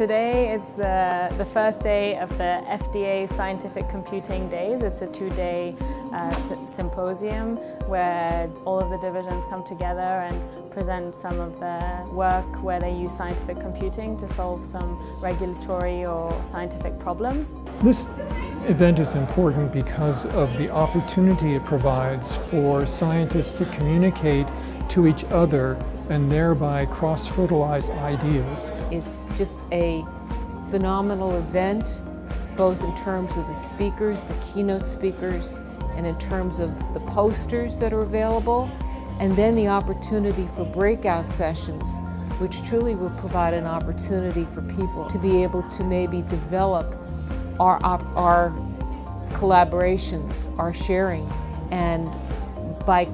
Today it's the first day of the FDA Scientific Computing Days. It's a two-day symposium where all of the divisions come together and present some of the work where they use scientific computing to solve some regulatory or scientific problems. This event is important because of the opportunity it provides for scientists to communicate to each other and thereby cross-fertilize ideas. It's just a phenomenal event, both in terms of the speakers, the keynote speakers, and in terms of the posters that are available, and then the opportunity for breakout sessions, which truly will provide an opportunity for people to be able to maybe develop our collaborations, our sharing, and by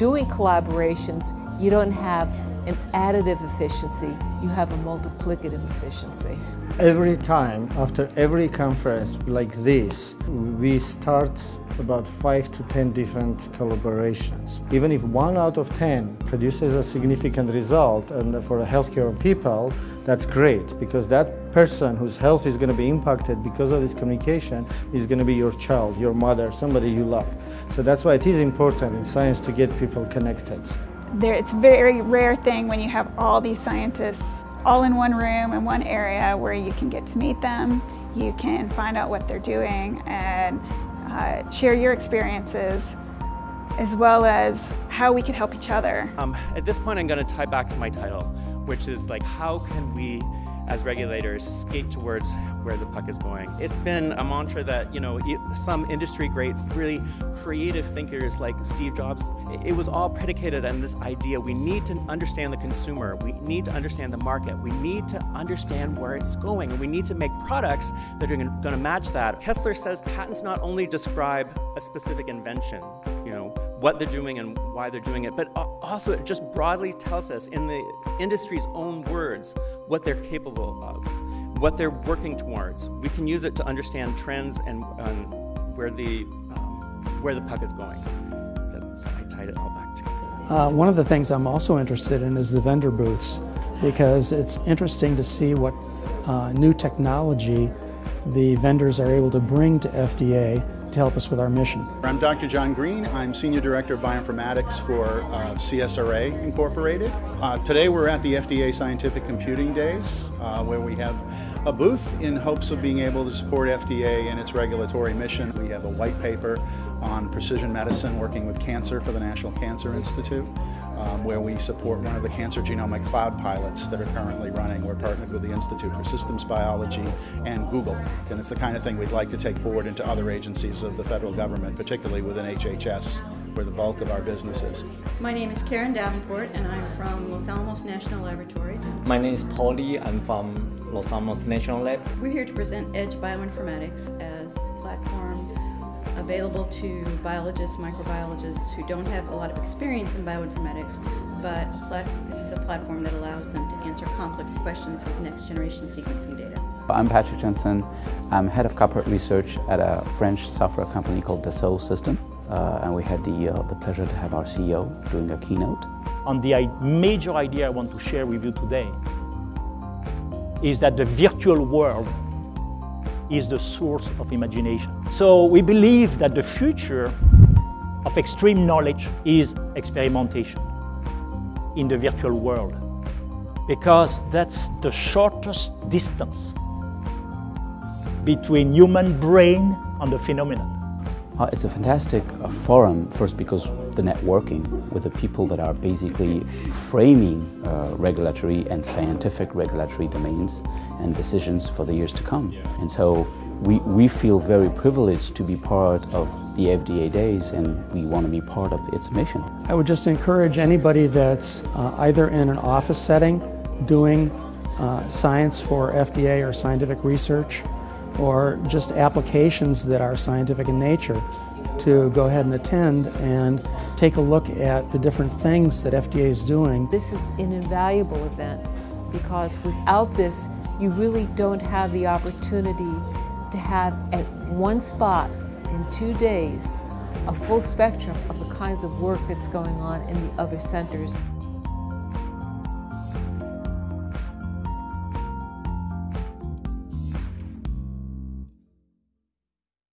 doing collaborations, you don't have an additive efficiency, you have a multiplicative efficiency. Every time, after every conference like this, we start about 5 to 10 different collaborations. Even if 1 out of 10 produces a significant result, and for the healthcare people, that's great, because that person whose health is going to be impacted because of this communication is going to be your child, your mother, somebody you love. So that's why it is important in science to get people connected. It's a very rare thing when you have all these scientists all in one room, in one area, where you can get to meet them, you can find out what they're doing, and share your experiences, as well as how we can help each other. At this point, I'm going to tie back to my title, which is like, how can we, as regulators, skate towards where the puck is going? It's been a mantra that, you know, some industry greats, really creative thinkers like Steve Jobs, it was all predicated on this idea: we need to understand the consumer, we need to understand the market, we need to understand where it's going, and we need to make products that are going to match that. Kessler says patents not only describe a specific invention, you know, what they're doing and why they're doing it, but also it just broadly tells us, in the industry's own words, what they're capable of, what they're working towards. We can use it to understand trends and where the puck is going. So I tied it all back together. One of the things I'm also interested in is the vendor booths, because it's interesting to see what new technology the vendors are able to bring to FDA to help us with our mission. I'm Dr. John Green. I'm Senior Director of Bioinformatics for CSRA Incorporated. Today we're at the FDA Scientific Computing Days, where we have a booth in hopes of being able to support FDA in its regulatory mission. We have a white paper on precision medicine working with cancer for the National Cancer Institute, where we support one of the cancer genomic cloud pilots that are currently running. We're partnered with the Institute for Systems Biology and Google, and it's the kind of thing we'd like to take forward into other agencies of the federal government, particularly within HHS, where the bulk of our business is. My name is Karen Davenport, and I'm from Los Alamos National Laboratory. My name is Paulie. I'm from Los Alamos National Lab. We're here to present Edge Bioinformatics as a platform available to biologists, microbiologists who don't have a lot of experience in bioinformatics, but this is a platform that allows them to answer complex questions with next-generation sequencing data. I'm Patrick Jensen. I'm head of corporate research at a French software company called Dassault System, and we had the pleasure to have our CEO doing a keynote. On the major idea I want to share with you today is that the virtual world is the source of imagination. So we believe that the future of extreme knowledge is experimentation in the virtual world, because that's the shortest distance between human brain and the phenomenon. It's a fantastic forum, first because the networking with the people that are basically framing regulatory and scientific regulatory domains and decisions for the years to come. Yeah. And so we feel very privileged to be part of the FDA Days, and we want to be part of its mission. I would just encourage anybody that's either in an office setting doing science for FDA or scientific research, or just applications that are scientific in nature, to go ahead and attend and take a look at the different things that FDA is doing. This is an invaluable event, because without this, you really don't have the opportunity to have at one spot in 2 days a full spectrum of the kinds of work that's going on in the other centers.